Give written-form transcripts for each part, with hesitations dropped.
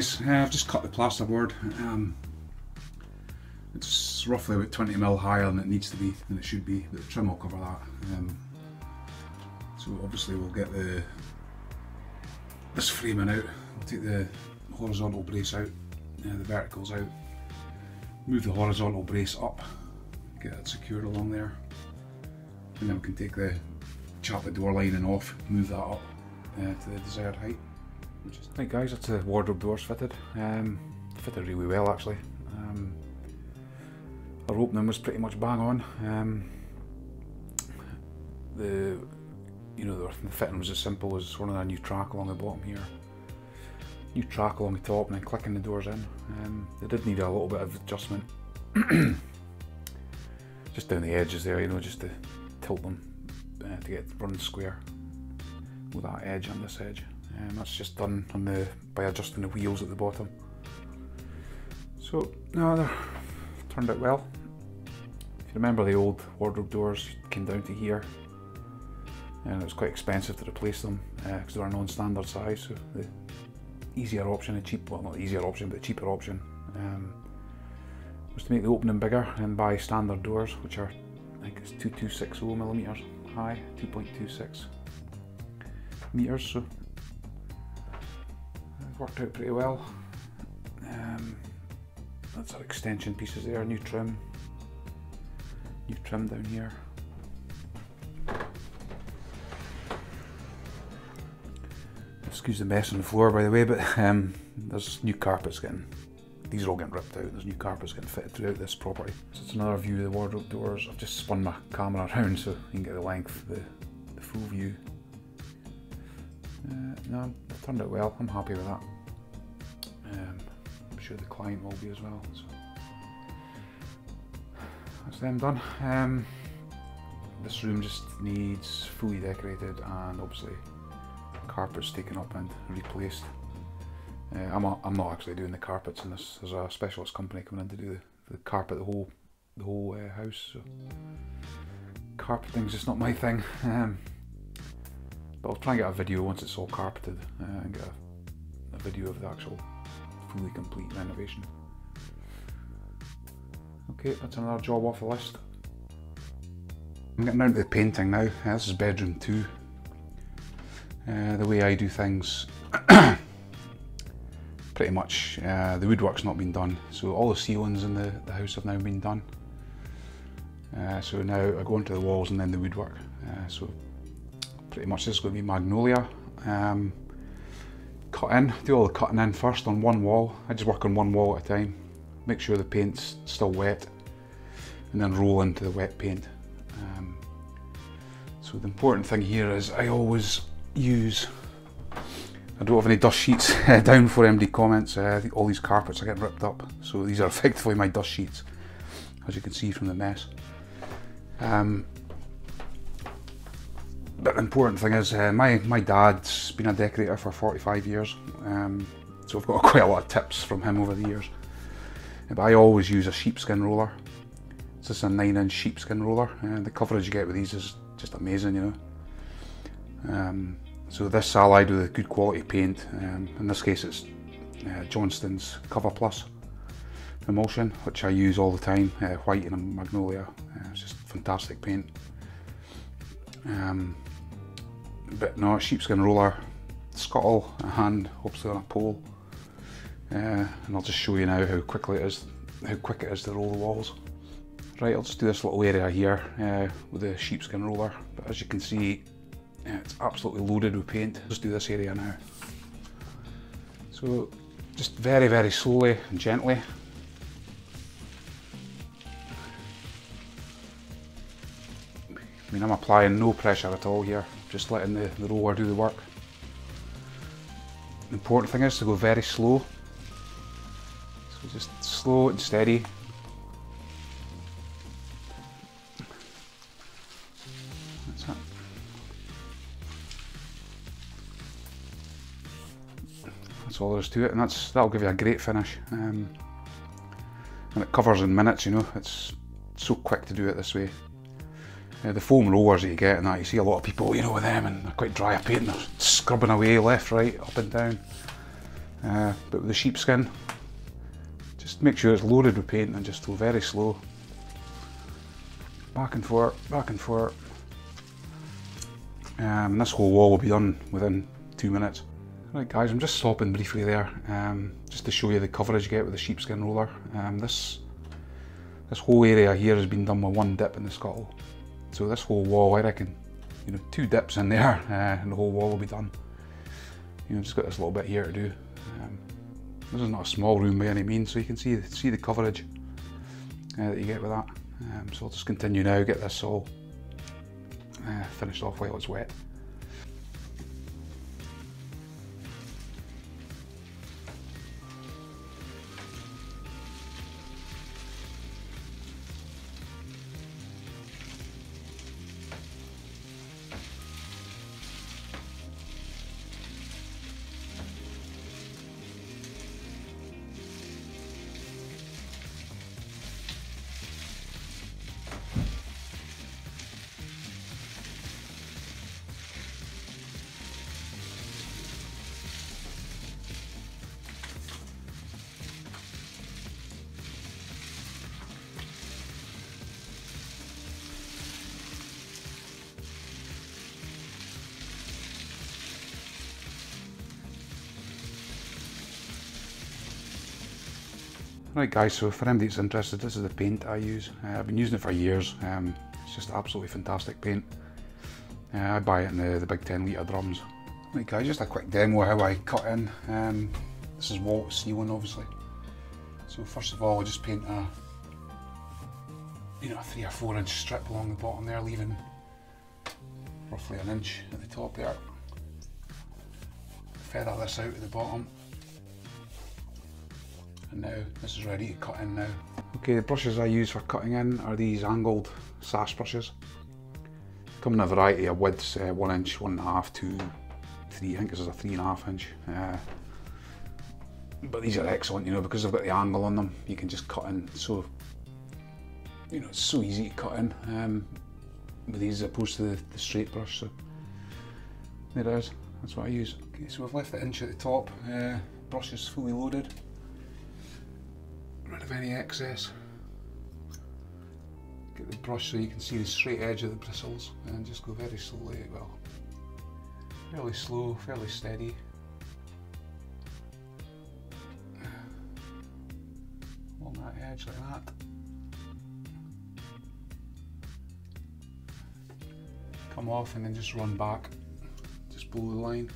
size, I've just cut the plasterboard. It's roughly about 20mm higher than it needs to be, than it should be, but the trim will cover that. So obviously we'll get this framing out, we'll take the horizontal brace out, the verticals out, move the horizontal brace up, get it secured along there, and then we can take the chapel door lining off, move that up to the desired height. Right guys, that's the wardrobe doors fitted. Fitted really well actually. Our opening was pretty much bang on. The fitting was as simple as running a new track along the bottom here, new track along the top, and then clicking the doors in. They did need a little bit of adjustment, just down the edges there, just to tilt them to get running square with that edge and this edge. That's just done on by adjusting the wheels at the bottom. So no, they're turned out well. If you remember the old wardrobe doors came down to here, and it was quite expensive to replace them because they were non-standard size. So the easier option, the cheaper option was to make the opening bigger and buy standard doors, which are, I think it's 2260mm high, 2.26 meters. So it worked out pretty well. That's our extension pieces there, new trim down here. Excuse the mess on the floor by the way, but there's new carpets these are all getting ripped out, there's new carpets getting fitted throughout this property. So it's another view of the wardrobe doors. I've just spun my camera around so you can get the length, the full view. No, it turned out well, I'm happy with that. I'm sure the client will be as well. So that's them done. This room just needs fully decorated and obviously carpets taken up and replaced. I'm not actually doing the carpets in this, there's a specialist company coming in to do the carpet, the whole house. So carpeting's just not my thing. I'll try and get a video once it's all carpeted and get a video of the actual fully complete renovation. Okay, that's another job off the list. I'm getting down to the painting now. This is bedroom 2. The way I do things, pretty much the woodwork's not been done, so all the ceilings in the house have now been done. So now I go into the walls and then the woodwork. So pretty much this is going to be magnolia. Cut in, do all the cutting in first on one wall. I just work on one wall at a time, make sure the paint's still wet, and then roll into the wet paint. So the important thing here is I always use, I don't have any dust sheets down for MD comments. I think all these carpets are getting ripped up, so these are effectively my dust sheets, as you can see from the mess. But the important thing is my dad's been a decorator for 45 years, so I've got quite a lot of tips from him over the years. But I always use a sheepskin roller. It's just a 9-inch sheepskin roller, and the coverage you get with these is just amazing, so this allied with a good quality paint, in this case it's Johnston's Cover Plus emulsion, which I use all the time, white and magnolia. It's just fantastic paint. But no, sheepskin roller, scuttle, a hand, hopefully on a pole, and I'll just show you now how quick it is to roll the walls. Right, I'll just do this little area here with the sheepskin roller, but as you can see, it's absolutely loaded with paint. Just do this area now. So just very, very slowly and gently. I mean, I'm applying no pressure at all here, just letting the roller do the work. The important thing is to go very slow, so just slow and steady. That's it. That's all there is to it, and that'll give you a great finish. And it covers in minutes, it's so quick to do it this way. The foam rollers that you get and that, you see a lot of people, with them, and they're quite dry of paint, they're scrubbing away left, right, up and down. but with the sheepskin, just make sure it's loaded with paint and just go very slow. Back and forth, back and forth. And this whole wall will be done within 2 minutes. Right guys, I'm just stopping briefly there, just to show you the coverage you get with the sheepskin roller. This whole area here has been done with one dip in the scuttle. So this whole wall, I reckon, you know, 2 dips in there and the whole wall will be done. You know, just got this little bit here to do. This is not a small room by any means, so you can see the coverage that you get with that. So I'll just continue now, get this all finished off while it's wet. Right guys, so for anybody that's interested, this is the paint I use. I've been using it for years. It's just absolutely fantastic paint. I buy it in the big 10-litre drums. Right guys, just a quick demo of how I cut in. This is wall ceiling obviously. So first of all I just paint a, you know, a 3 or 4 inch strip along the bottom there, leaving roughly 1 inch at the top there. Feather this out at the bottom. Now this is ready to cut in now. Okay, the brushes I use for cutting in are these angled sash brushes. Come in a variety of widths, 1 inch, 1.5, 2, 3. I think this is a 3.5 inch. But these are excellent, you know, because they've got the angle on them. You can just cut in, so you know it's so easy to cut in with these as opposed to the straight brush. So there it is. That's what I use. Okay, so I've left the inch at the top. Brush is fully loaded. Rid of any excess. Get the brush so you can see the straight edge of the bristles and just go very slowly, well, fairly slow, fairly steady. Along that edge like that. Come off and then just run back, just below the line.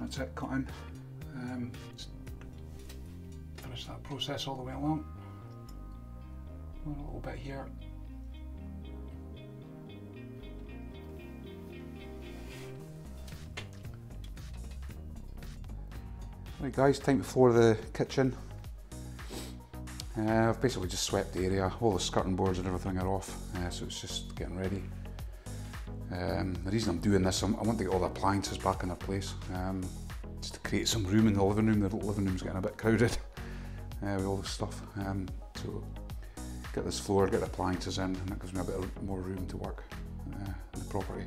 That's it, cut in. Finish that process all the way along. A little bit here. Right guys, time to floor the kitchen. I've basically just swept the area, all the skirting boards and everything are off, so it's just getting ready. The reason I'm doing this, I want to get all the appliances back in their place, just to create some room in the living room. The living room's getting a bit crowded with all this stuff, so get this floor, get the appliances in, and that gives me a bit more room to work in the property.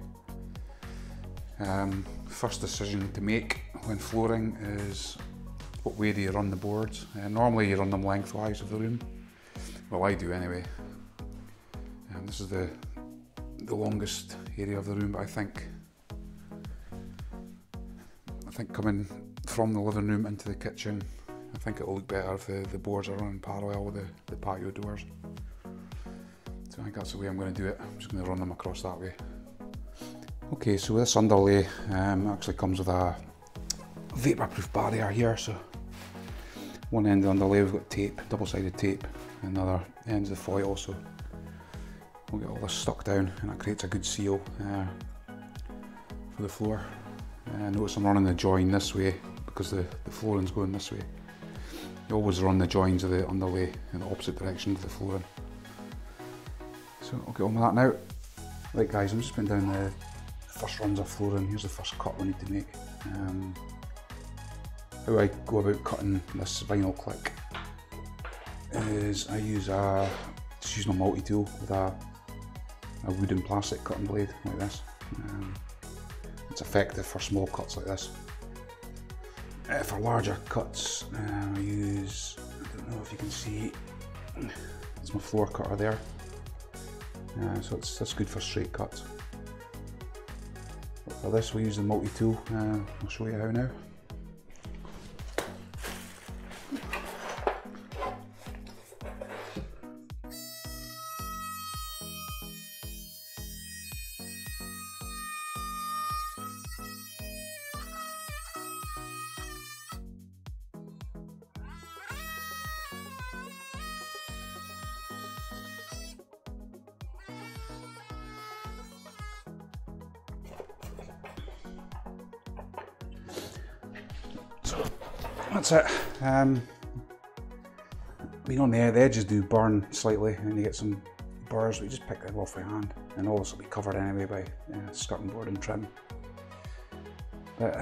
First decision to make when flooring is what way do you run the boards. Normally you run them lengthwise of the room, well I do anyway. This is the longest area of the room, but I think coming from the living room into the kitchen, I think it'll look better if the boards are running parallel with the patio doors. So I think that's the way I'm going to do it. I'm just going to run them across that way. Okay, so this underlay actually comes with a vaporproof barrier here. So one end of the underlay we've got tape, double-sided tape, and the other end's the foil. So we'll get all this stuck down and that creates a good seal for the floor. Notice I'm running the join this way because the flooring's going this way. You always run the joins of the underlay in the opposite direction to the flooring. So I'll get on with that now. Right guys, I'm just putting down the first runs of flooring. Here's the first cut we need to make. How I go about cutting this vinyl click is I use my multi-tool with a a wooden plastic cutting blade like this. It's effective for small cuts like this. For larger cuts, I use, I don't know if you can see, it's my floor cutter there. So that's good for straight cuts. But for this, we'll use the multi-tool. I'll show you how now. That's it. The edges do burn slightly and you get some burrs, but you just pick them off by hand, and all this will be covered anyway by skirting board and trim. But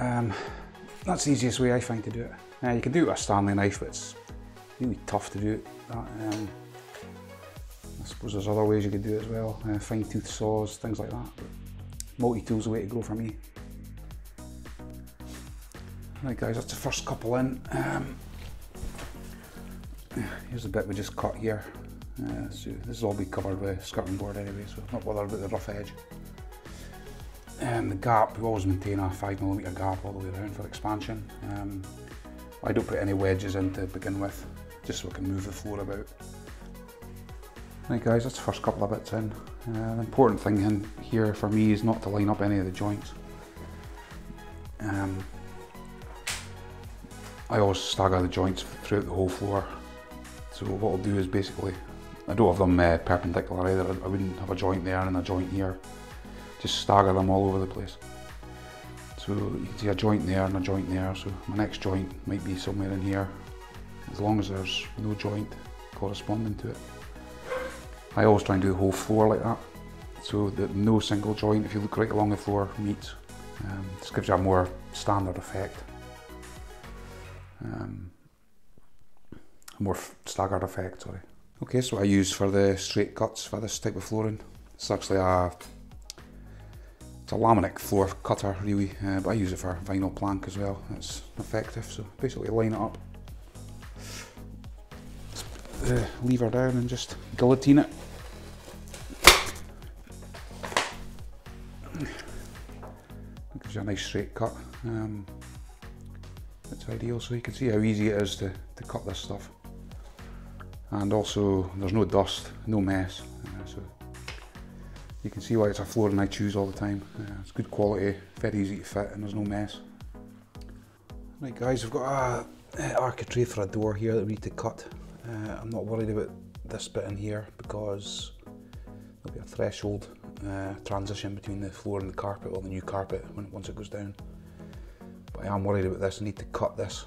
that's the easiest way I find to do it. Now you can do it with a Stanley knife, but it's really tough to do it. I suppose there's other ways you could do it as well, fine tooth saws, things like that. Multi-tool's the way to go for me. Right guys, that's the first couple in. Here's the bit we just cut here. So this will all be covered with skirting board anyway, so not bothered about the rough edge. And the gap, we always maintain a 5mm gap all the way around for expansion. I don't put any wedges in to begin with, just so we can move the floor about. Right guys, that's the first couple of bits in. The important thing in here for me is not to line up any of the joints. I always stagger the joints throughout the whole floor. So what I'll do is basically, I don't have them perpendicular either. I wouldn't have a joint there and a joint here. Just stagger them all over the place. So you can see a joint there and a joint there. So my next joint might be somewhere in here, as long as there's no joint corresponding to it. I always try and do the whole floor like that, so that no single joint, if you look right along the floor, meets. This gives you a more standard effect. More staggered effect, sorry. Okay, so what I use for the straight cuts for this type of flooring, it's actually a laminate floor cutter really, but I use it for vinyl plank as well. It's effective, so basically line it up, put the lever down and just guillotine it. That gives you a nice straight cut. It's ideal, so you can see how easy it is to cut this stuff. And also there's no dust, no mess, so you can see why it's a flooring I choose all the time. It's good quality, very easy to fit, and there's no mess. Right guys, we've got an architrave for a door here that we need to cut. I'm not worried about this bit in here because there'll be a threshold transition between the floor and the carpet, or the new carpet, once it goes down. I am worried about this. I need to cut this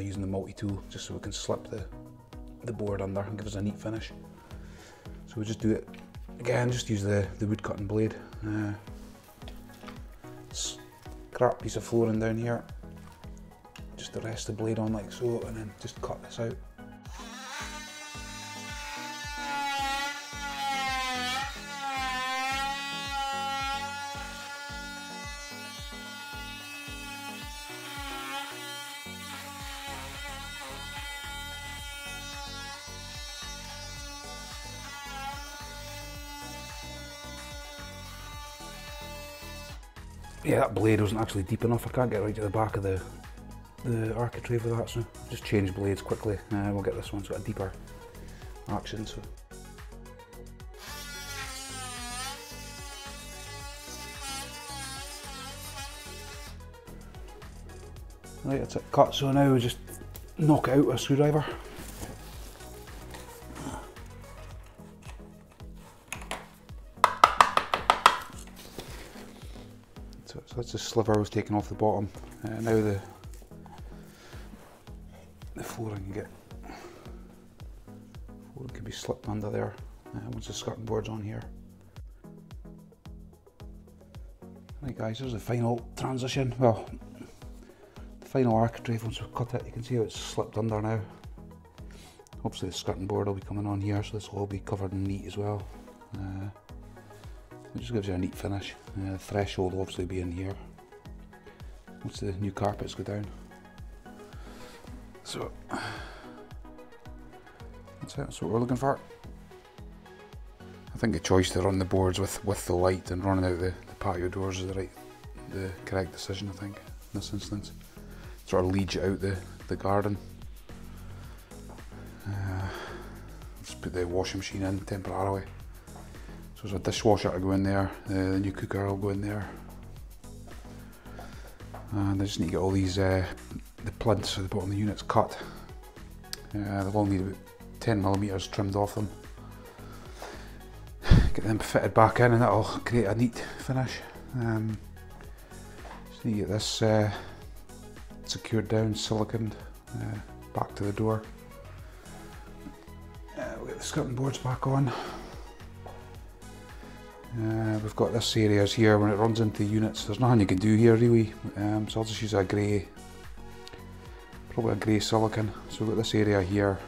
using the multi-tool just so we can slip the board under and give us a neat finish. So we'll just do it again, just use the wood cutting blade. Scrap piece of flooring down here, just rest the blade on like so and then just cut this out. Yeah, that blade wasn't actually deep enough. I can't get right to the back of the architrave with that, so just change blades quickly. We'll get this one, so a deeper action. So. Right, that's it cut. So now we just knock out a screwdriver. So that's the sliver we've taken off the bottom. Now the flooring can be slipped under there once the skirting board's on here. Right guys, here's the final transition. Well, the final architrave once we've cut it. You can see how it's slipped under now. Obviously the skirting board will be coming on here, so this will all be covered and neat as well. It just gives you a neat finish. The threshold will obviously be in here once the new carpets go down. So that's it, that's what we're looking for. I think the choice to run the boards with the light and running out the patio doors is the correct decision, I think, in this instance. Sort of leads you out the garden. Just put the washing machine in temporarily. So there's a dishwasher to go in there, the new cooker will go in there. And I just need to get all these, the plinths at the bottom of the units cut. They'll all need about 10mm trimmed off them. Get them fitted back in and that'll create a neat finish. Just need to get this secured down, siliconed, back to the door. We'll get the skirting boards back on. We've got this area here, when it runs into units, there's nothing you can do here really, so I'll just use a grey, probably a grey silicon. So we've got this area here,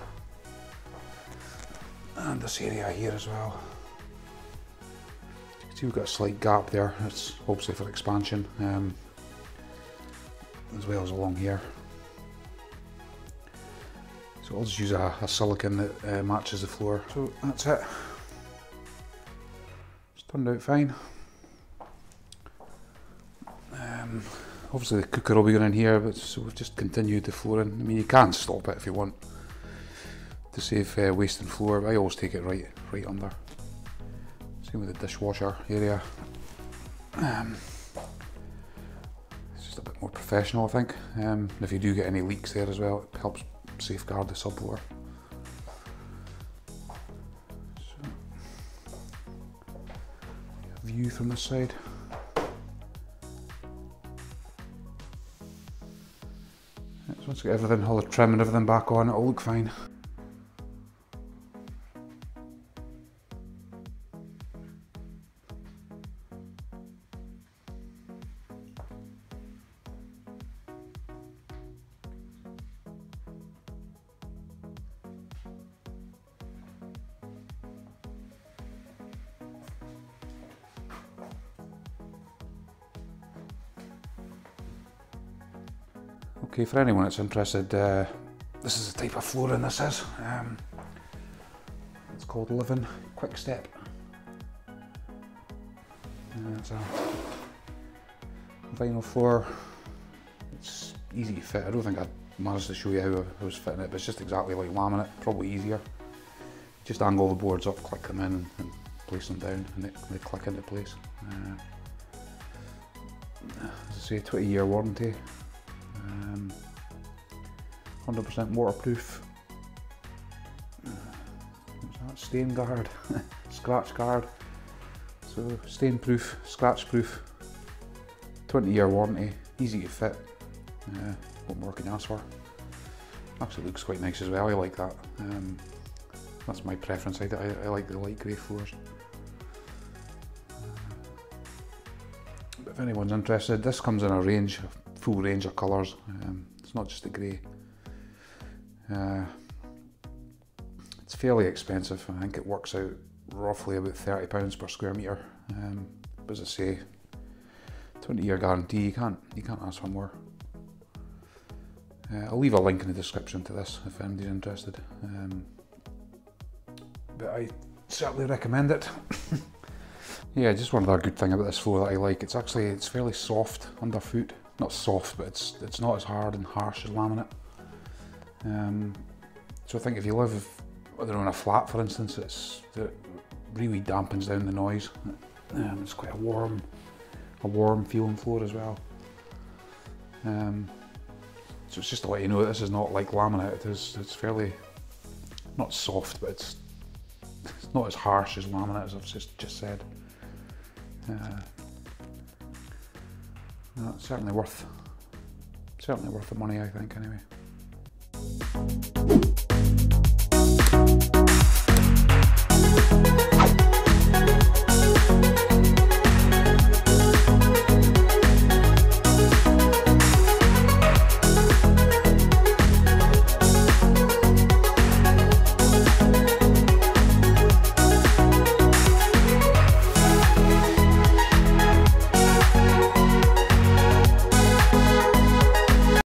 and this area here as well. See, we've got a slight gap there, that's obviously for expansion, as well as along here. So I'll just use a silicon that matches the floor. So that's it. It's turned out fine. Obviously the cooker will be going in here, but so we've just continued the flooring. I mean, you can stop it if you want to save wasting floor, but I always take it right under. Same with the dishwasher area. It's just a bit more professional, I think. And if you do get any leaks there as well, it helps safeguard the subfloor. So, view from this side. So once you get everything, all the trim and everything back on, it'll look fine. Okay, for anyone that's interested, this is the type of flooring this is. It's called Living Quick Step. It's a vinyl floor. It's easy to fit. I don't think I managed to show you how I was fitting it, but it's just exactly like laminate, probably easier. Just angle the boards up, click them in and place them down, and they click into place. As I say, 20-year warranty. 100% waterproof. What's that? Stain guard, scratch guard. So stain proof, scratch proof, 20-year warranty, easy to fit. What more can you ask for? Actually looks quite nice as well, I like that. That's my preference, I like the light grey floors. But if anyone's interested, this comes in a range, a full range of colours. It's not just the grey. It's fairly expensive. I think it works out roughly about £30 per square metre. But as I say, 20-year guarantee. You can't ask for more. I'll leave a link in the description to this if anybody's interested. But I certainly recommend it. Yeah, just one other good thing about this floor that I like. It's fairly soft underfoot. Not soft, but it's not as hard and harsh as laminate. So I think if you live, I don't know, in a flat for instance, it really dampens down the noise. It's quite a warm feeling floor as well. So it's just to let you know this is not like laminate. It's fairly, not soft, but it's not as harsh as laminate, as I've just said. No, it's certainly worth the money, I think, anyway.